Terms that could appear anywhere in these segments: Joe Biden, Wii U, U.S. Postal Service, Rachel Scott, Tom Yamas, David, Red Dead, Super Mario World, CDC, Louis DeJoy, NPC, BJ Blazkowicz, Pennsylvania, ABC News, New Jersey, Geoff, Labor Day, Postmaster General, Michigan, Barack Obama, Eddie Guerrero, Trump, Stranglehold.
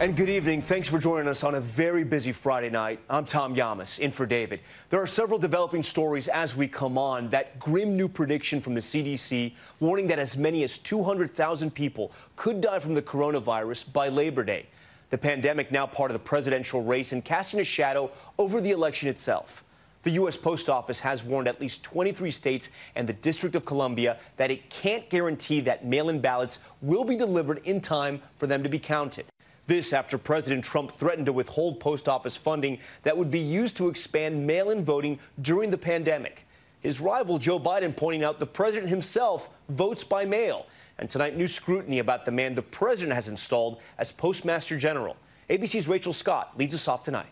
And good evening. Thanks for joining us on a very busy Friday night. I'm Tom Yamas, in for David. There are several developing stories as we come on. That grim new prediction from the CDC warning that as many as 200,000 people could die from the coronavirus by Labor Day. The pandemic now part of the presidential race and casting a shadow over the election itself. The U.S. Post Office has warned at least 23 states and the District of Columbia that it can't guarantee that mail-in ballots will be delivered in time for them to be counted. This after President Trump threatened to withhold post office funding that would be used to expand mail-in voting during the pandemic. His rival Joe Biden pointing out the president himself votes by mail. And tonight, new scrutiny about the man the president has installed as Postmaster General. ABC's Rachel Scott leads us off tonight.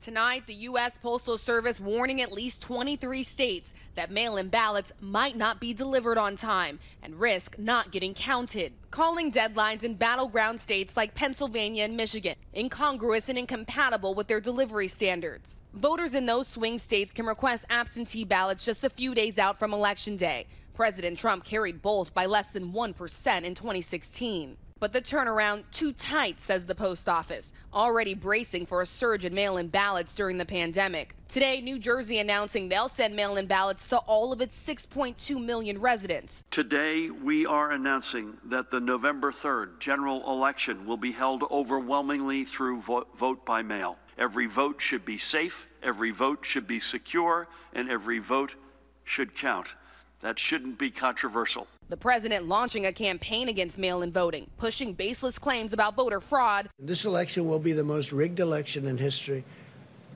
Tonight, the U.S. Postal Service warning at least 23 states that mail-in ballots might not be delivered on time and risk not getting counted, calling deadlines in battleground states like Pennsylvania and Michigan incongruous and incompatible with their delivery standards. Voters in those swing states can request absentee ballots just a few days out from Election Day. President Trump carried both by less than 1% in 2016. But the turnaround too tight, says the post office, already bracing for a surge in mail-in ballots during the pandemic. Today, New Jersey announcing they'll send mail-in ballots to all of its 6.2 million residents. Today, we are announcing that the November 3rd general election will be held overwhelmingly through vote by mail. Every vote should be safe, every vote should be secure, and every vote should count. That shouldn't be controversial. The president launching a campaign against mail-in voting, pushing baseless claims about voter fraud. This election will be the most rigged election in history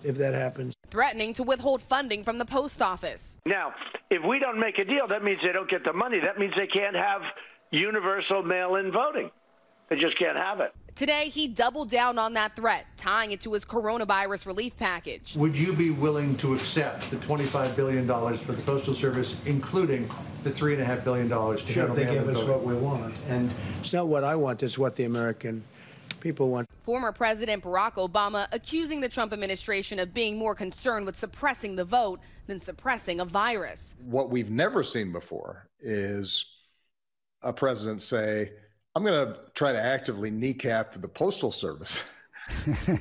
if that happens. Threatening to withhold funding from the post office. Now, if we don't make a deal, that means they don't get the money. That means they can't have universal mail-in voting. They just can't have it. Today, he doubled down on that threat, tying it to his coronavirus relief package. Would you be willing to accept the $25 billion for the Postal Service, including the $3.5 billion to handle mail-in voting? Sure, they give us what we want. And it's not what I want, it's what the American people want. Former President Barack Obama accusing the Trump administration of being more concerned with suppressing the vote than suppressing a virus. What we've never seen before is a president say, I'm going to try to actively kneecap the Postal Service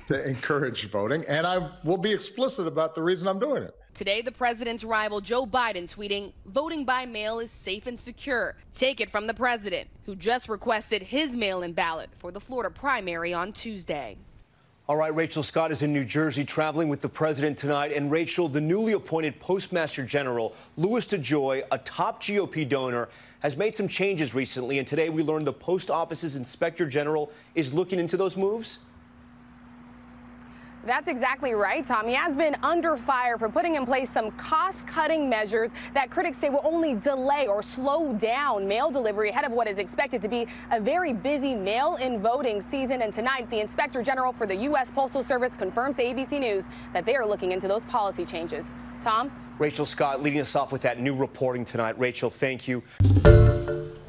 to encourage voting, and I will be explicit about the reason I'm doing it. Today, the president's rival Joe Biden tweeting, voting by mail is safe and secure. Take it from the president, who just requested his mail-in ballot for the Florida primary on Tuesday. All right, Rachel Scott is in New Jersey traveling with the president tonight. And Rachel, the newly appointed Postmaster General, Louis DeJoy, a top GOP donor, has made some changes recently, and today we learned the Post Office's Inspector General is looking into those moves. That's exactly right, Tom. He has been under fire for putting in place some cost-cutting measures that critics say will only delay or slow down mail delivery ahead of what is expected to be a very busy mail-in voting season. And tonight, the Inspector General for the U.S. Postal Service confirms to ABC News that they are looking into those policy changes. Tom? Rachel Scott leading us off with that new reporting tonight. Rachel, thank you.